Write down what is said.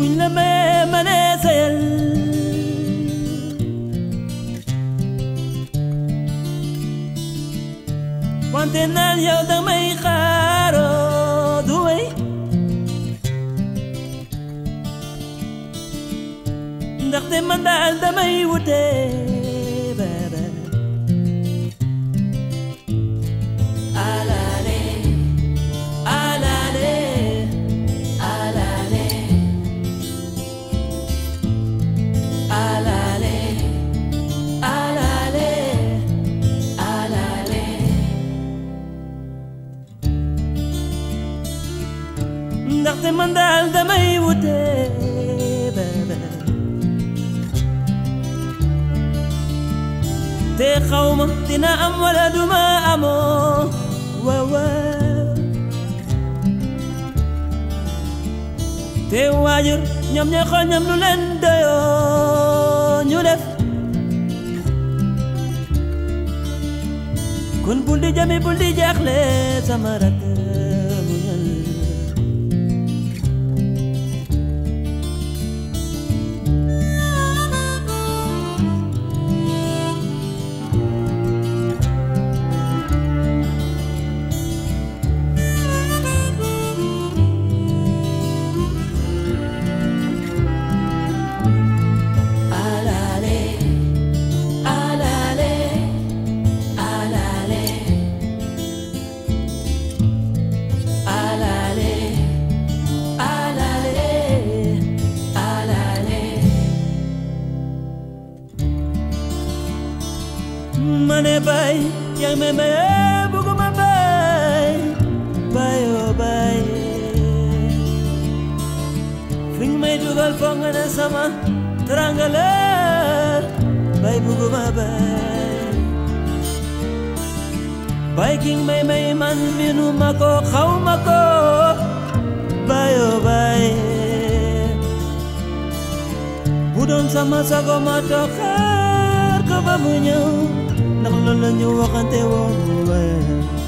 كلما ما نزل وانتنا اليوم ما يخارو دوي دقت من دال دمي وتي دقت من دال دمي وتي قوم تنام ولد ما أمو تواجر نم نخل نم نلند يولف كن بولدي جمي بولدي جاخلي سمرت Mane bay, yang me bay, buku me bay, bay oh bay. Fing me jugal pangan sama teranggaler, bay buku me bay. Biking me me man minum aku, kau aku, bay oh bay. Budon sama sago matok, kau bamunya. Naglalanya wakante wala